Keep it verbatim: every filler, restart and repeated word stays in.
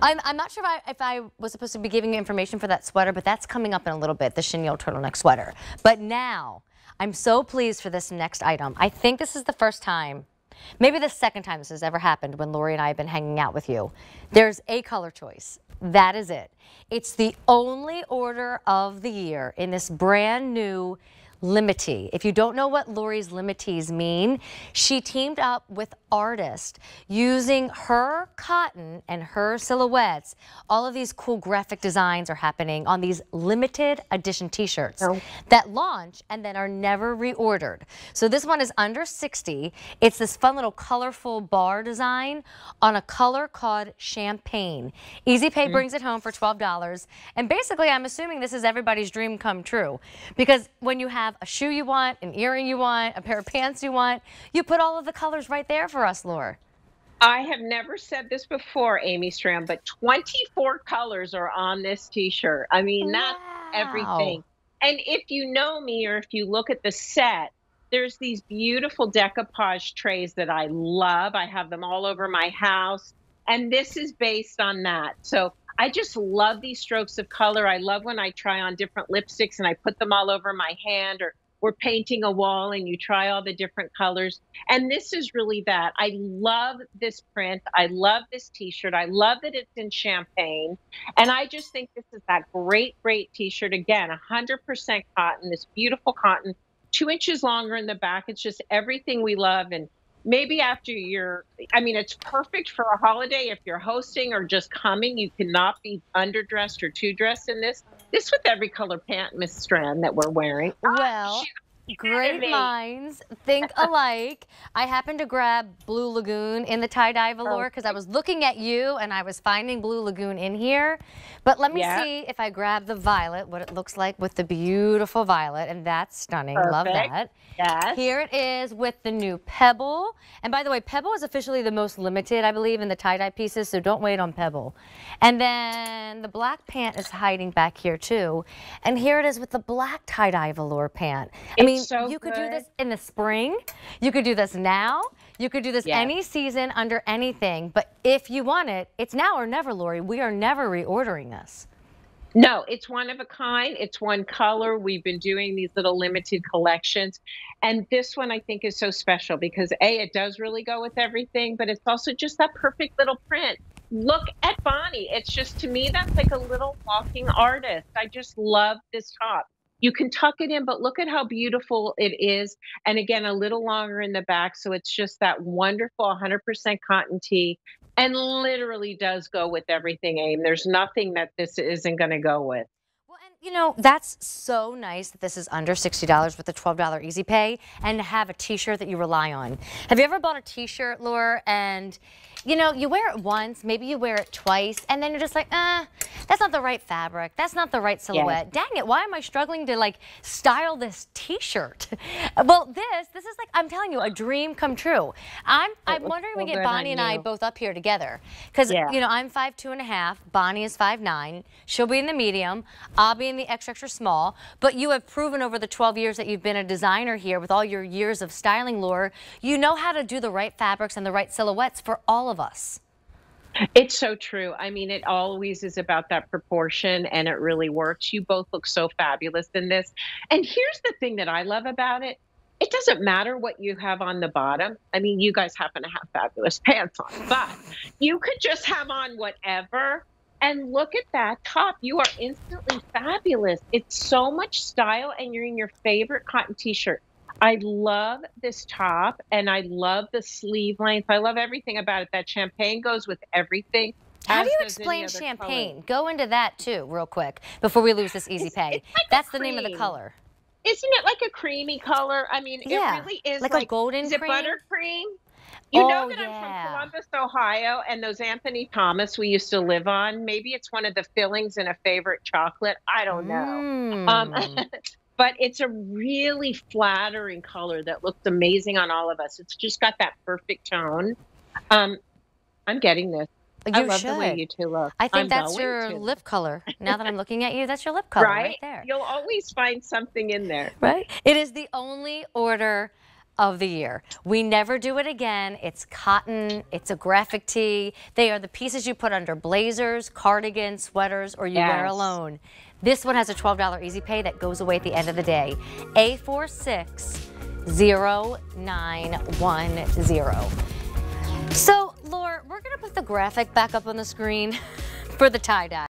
I'm, I'm not sure if I, if I was supposed to be giving you information for that sweater, but that's coming up in a little bit, the chenille turtleneck sweater. But now, I'm so pleased for this next item. I think this is the first time, maybe the second time this has ever happened when Lori and I have been hanging out with you. There's a color choice. That is it. It's the only order of the year in this brand new Limitee. If you don't know what Lori's Limitees mean, she teamed up with artists using her cotton and her silhouettes. All of these cool graphic designs are happening on these limited edition t-shirts oh. that launch and then are never reordered. So this one is under sixty. It's this fun little colorful bar design on a color called champagne. Easy Pay mm. brings it home for twelve dollars. And basically, I'm assuming this is everybody's dream come true, because when you have a shoe you want, an earring you want, a pair of pants you want, you put all of the colors right there for us, Laura. I have never said this before, Amy Stran, but twenty-four colors are on this t-shirt. I mean, wow. That's everything. And if you know me, or if you look at the set, there's these beautiful decoupage trays that I love. I have them all over my house, and this is based on that. So I just love these strokes of color. I love when I try on different lipsticks and I put them all over my hand, or we're painting a wall and you try all the different colors. And this is really that. I love this print. I love this t-shirt. I love that it's in champagne. And I just think this is that great, great t-shirt. Again, one hundred percent cotton, this beautiful cotton, two inches longer in the back. It's just everything we love. And maybe after your, I mean, it's perfect for a holiday. If you're hosting or just coming, you cannot be underdressed or too dressed in this. This with every color pant, Miss Stran, that we're wearing. Well, oh, great minds think alike. I happened to grab Blue Lagoon in the tie-dye velour because I was looking at you and I was finding Blue Lagoon in here. But let me yeah. see if I grab the violet, what it looks like with the beautiful violet. And that's stunning. Perfect. Love that. Yes. Here it is with the new Pebble. And by the way, Pebble is officially the most limited, I believe, in the tie-dye pieces, so don't wait on Pebble. And then the black pant is hiding back here, too. And here it is with the black tie-dye velour pant. It's I mean, so you good. could do this in the spring. You could do this now. You could do this yes. any season under anything. But if you want it, it's now or never, Lori. We are never reordering this. No, it's one of a kind. It's one color. We've been doing these little limited collections. And this one I think is so special because A, it does really go with everything, but it's also just that perfect little print. Look at Bonnie. It's just, to me, that's like a little walking artist. I just love this top. You can tuck it in, but look at how beautiful it is. And again, a little longer in the back. So it's just that wonderful one hundred percent cotton tee. And literally does go with everything, Aim. There's nothing that this isn't going to go with. Well, and you know, that's so nice that this is under sixty dollars with the twelve dollar Easy Pay and have a t-shirt that you rely on. Have you ever bought a t-shirt, Laura, and you know, you wear it once, maybe you wear it twice, and then you're just like, uh, that's not the right fabric, that's not the right silhouette. Yeah. Dang it, why am I struggling to like style this t-shirt? Well, this, this is like, I'm telling you, a dream come true. I'm, I'm wondering so we get Bonnie and I both up here together. Because, yeah. you know, I'm five two and a half, Bonnie is five nine, she'll be in the medium, I'll be in the extra, extra small, but you have proven over the twelve years that you've been a designer here with all your years of styling lore, you know how to do the right fabrics and the right silhouettes for all of us. It's so true. I mean, it always is about that proportion, and it really works. You both look so fabulous in this. And here's the thing that I love about it. It doesn't matter what you have on the bottom. I mean, you guys happen to have fabulous pants on, but you could just have on whatever. And look at that top. You are instantly fabulous. It's so much style, and you're in your favorite cotton t-shirt. I love this top, and I love the sleeve length. I love everything about it. That champagne goes with everything. How do you explain champagne? Color. Go into that, too, real quick, before we lose this Easy Pay. It's, it's like That's the name of the color. Isn't it like a creamy color? I mean, yeah. it really is like, like a golden is cream. Is it buttercream? You oh, know that yeah. I'm from Columbus, Ohio, and those Anthony Thomas we used to live on. Maybe it's one of the fillings in a favorite chocolate. I don't know. Mm. Um, But it's a really flattering color that looks amazing on all of us. It's just got that perfect tone. Um, I'm getting this. You I love should. the way you two look. I think I'm that's your to. lip color. Now that I'm looking at you, that's your lip color right? right there. You'll always find something in there. Right? It is the only order of the year. We never do it again. It's cotton, it's a graphic tee. They are the pieces you put under blazers, cardigans, sweaters, or you yes. wear alone. This one has a twelve dollar easy pay that goes away at the end of the day. A four six zero nine one zero. So, Laura, we're gonna put the graphic back up on the screen for the tie-dye.